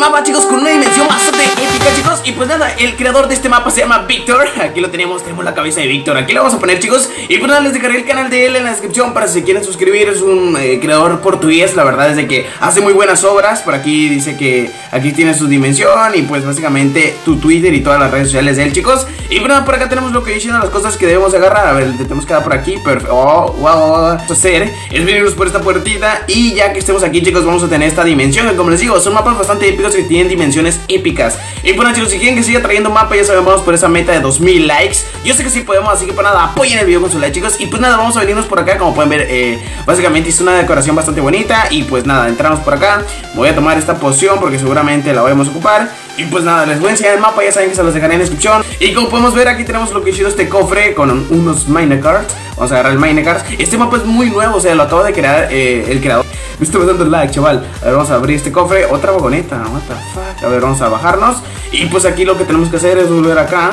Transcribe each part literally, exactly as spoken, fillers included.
mapa, chicos, con una dimensión bastante épica, chicos. Y pues nada, el creador de este mapa se llama Víctor. Aquí lo tenemos, tenemos la cabeza de Víctor. Aquí lo vamos a poner, chicos. Y pues nada, les dejaré el canal de él en la descripción para si se quieren suscribir. Es un eh, creador portugués, la verdad es de que hace muy buenas obras. Por aquí dice que aquí tiene su dimensión y pues básicamente tu Twitter y todas las redes sociales de él, chicos. Y pues nada, por acá tenemos lo que dicen las cosas que debemos agarrar. A ver, tenemos que dar por aquí. Perfecto. Oh, wow. Hacer es venirnos por esta puertita. Y ya que estemos aquí, chicos, vamos a tener esta dimensión. Que como les digo, son mapas bastante épicos que tienen dimensiones épicas. Y bueno, chicos, si quieren que siga trayendo mapa, ya saben, vamos por esa meta de dos mil likes. Yo sé que sí podemos, así que pues nada, apoyen el video con su like, chicos. Y pues nada, vamos a venirnos por acá. Como pueden ver, eh, básicamente hice una decoración bastante bonita. Y pues nada, entramos por acá. Voy a tomar esta poción porque seguramente la vamos a ocupar. Y pues nada, les voy a enseñar el mapa, ya saben que se los dejaré en la descripción. Y como podemos ver, aquí tenemos lo que hizo este cofre con unos minecarts. Vamos a agarrar el minecarts. Este mapa es muy nuevo, o sea, lo acabo de crear eh, el creador. Me estoy dando like, chaval. A ver, vamos a abrir este cofre. Otra vagoneta, what the fuck. A ver, vamos a bajarnos. Y pues aquí lo que tenemos que hacer es volver acá.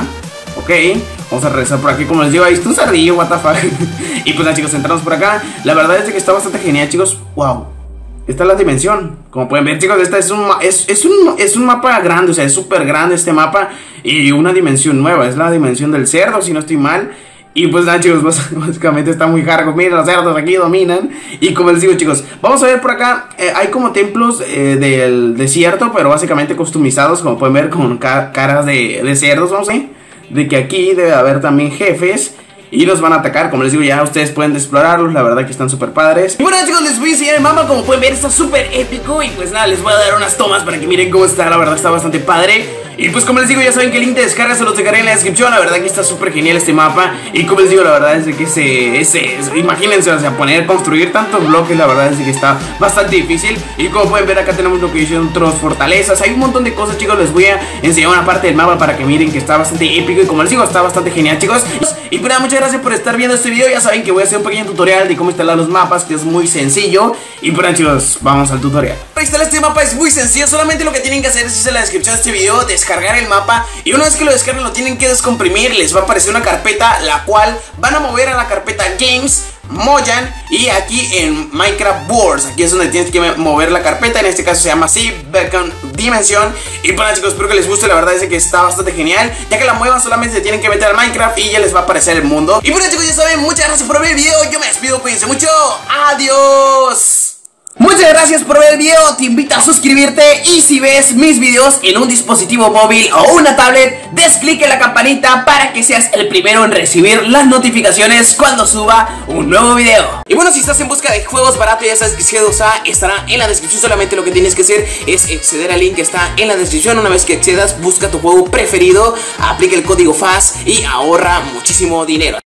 Ok, vamos a regresar por aquí. Como les digo, ahí está un cerrillo, what the fuck. Y pues nada, chicos, entramos por acá. La verdad es que está bastante genial, chicos. Wow. Esta es la dimensión, como pueden ver, chicos, esta es un, es, es un, es un mapa grande, o sea, es súper grande este mapa. Y una dimensión nueva, es la dimensión del cerdo, si no estoy mal. Y pues nada, chicos, básicamente está muy hardcore. Miren, los cerdos aquí dominan. Y como les digo, chicos, vamos a ver por acá, eh, hay como templos eh, del desierto, pero básicamente customizados, como pueden ver, con ca caras de, de cerdos, vamos a ver. De que aquí debe haber también jefes y los van a atacar, como les digo, ya ustedes pueden explorarlos. La verdad que están súper padres. Y bueno, chicos, les voy a enseñar el mapa, como pueden ver, está súper épico. Y pues nada, les voy a dar unas tomas para que miren cómo está, la verdad está bastante padre. Y pues como les digo, ya saben que el link de descarga se los dejaré en la descripción. La verdad que está súper genial este mapa. Y como les digo, la verdad es de que se, se, se... imagínense, o sea, poner, construir tantos bloques, la verdad es de que está bastante difícil. Y como pueden ver, acá tenemos lo que dicen otros fortalezas. Hay un montón de cosas, chicos. Les voy a enseñar una parte del mapa para que miren que está bastante épico. Y como les digo, está bastante genial, chicos. Y pues nada, muchas gracias por estar viendo este video. Ya saben que voy a hacer un pequeño tutorial de cómo instalar los mapas, que es muy sencillo. Y pues nada, chicos, vamos al tutorial. Para instalar este mapa es muy sencillo. Solamente lo que tienen que hacer es en la descripción de este video, descargar Descargar el mapa, y una vez que lo descarguen lo tienen que descomprimir. Les va a aparecer una carpeta, la cual van a mover a la carpeta Games, Moyan, y aquí en Minecraft Boards. Aquí es donde tienes que mover la carpeta. En este caso se llama así, Background Dimension. Y bueno, chicos, espero que les guste. La verdad es que está bastante genial. Ya que la muevan, solamente se tienen que meter al Minecraft y ya les va a aparecer el mundo. Y bueno, chicos, ya saben, muchas gracias por ver el video. Yo me despido, cuídense mucho, adiós. Muchas gracias por ver el video, te invito a suscribirte y si ves mis videos en un dispositivo móvil o una tablet, desclique la campanita para que seas el primero en recibir las notificaciones cuando suba un nuevo video. Y bueno, si estás en busca de juegos baratos, ya sabes que G dos A estará en la descripción, solamente lo que tienes que hacer es acceder al link que está en la descripción. Una vez que accedas, busca tu juego preferido, aplica el código F A S y ahorra muchísimo dinero.